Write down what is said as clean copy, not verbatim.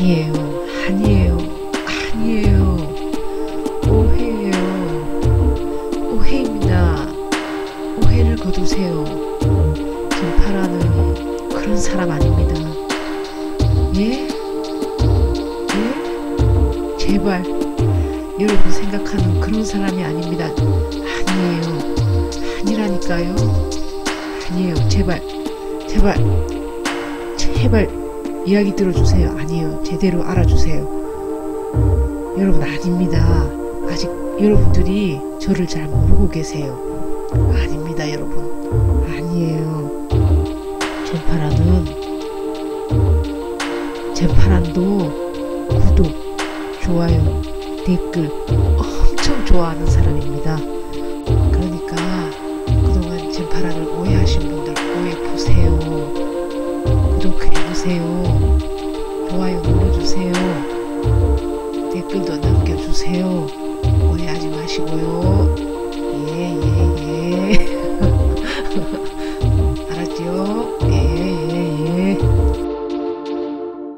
아니에요, 아니에요, 아니에요. 오해예요. 오해입니다. 오해를 거두세요. 김파라는 그런 사람 아닙니다. 예? 예? 제발 여러분 생각하는 그런 사람이 아닙니다. 아니에요. 아니라니까요. 아니에요. 제발, 제발, 제발 이야기 들어주세요. 아니에요. 제대로 알아주세요. 여러분 아닙니다. 아직 여러분들이 저를 잘 모르고 계세요. 아닙니다 여러분. 아니에요. JamParan도 구독, 좋아요, 댓글 엄청 좋아하는 사람입니다. 그러니까 그동안 JamParan을 오해하신 분들 오해보세요. 구독해주세요. 좋아요 눌러주세요.